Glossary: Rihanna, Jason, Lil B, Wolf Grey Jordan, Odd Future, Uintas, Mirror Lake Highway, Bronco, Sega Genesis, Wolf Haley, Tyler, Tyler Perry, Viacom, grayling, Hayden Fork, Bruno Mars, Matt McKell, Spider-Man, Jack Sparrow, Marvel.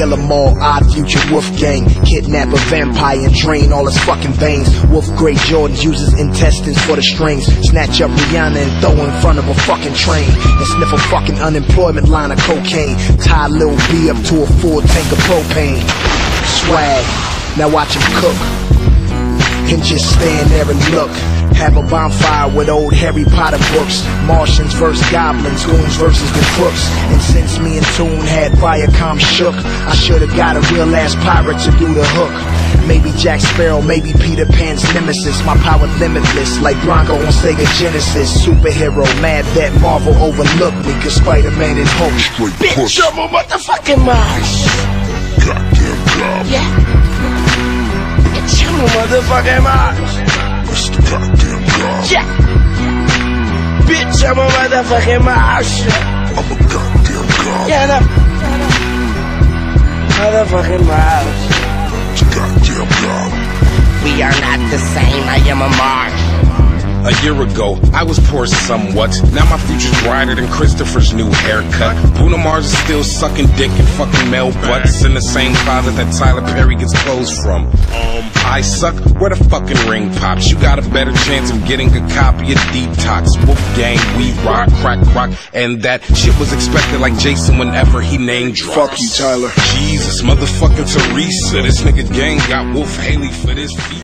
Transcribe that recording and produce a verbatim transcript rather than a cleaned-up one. kill them all. Odd Future Wolf Gang, kidnap a vampire and drain all his fucking veins. Wolf Grey Jordan uses intestines for the strings. Snatch up Rihanna and throw in front of a fucking train, and sniff a fucking unemployment line of cocaine. Tie Lil B up to a full tank of propane. Swag, now watch him cook, and just stand there and look. Have a bonfire with old Harry Potter books. Martians versus goblins, goons versus the crooks. And since me and Toon had Viacom shook, I should've got a real ass pirate to do the hook. Maybe Jack Sparrow, maybe Peter Pan's nemesis. My power limitless, like Bronco on Sega Genesis. Superhero, mad that Marvel overlooked me, cause Spider-Man is Hulk. Bitch, I'm a motherfucking Mars. Goddamn job. Yeah. Motherfucking Mars. That's the goddamn God. Yeah. Bitch, I'm a motherfucking Mars. I'm a goddamn God. Yeah, no. Motherfucking Mars. That's the goddamn God. We are not the same. I am a Mars. A year ago, I was poor somewhat. Now my future's brighter than Christopher's new haircut. Bruno Mars is still sucking dick and fucking male butts in the same closet that Tyler Perry gets clothes from. Um, I suck where the fucking ring pops. You got a better chance of getting a copy of Detox. Wolfgang, we rock, crack, rock, and that shit was expected like Jason whenever he named drops. Fuck you, Tyler. Jesus, motherfucking Teresa. This nigga gang got Wolf Haley for this feet.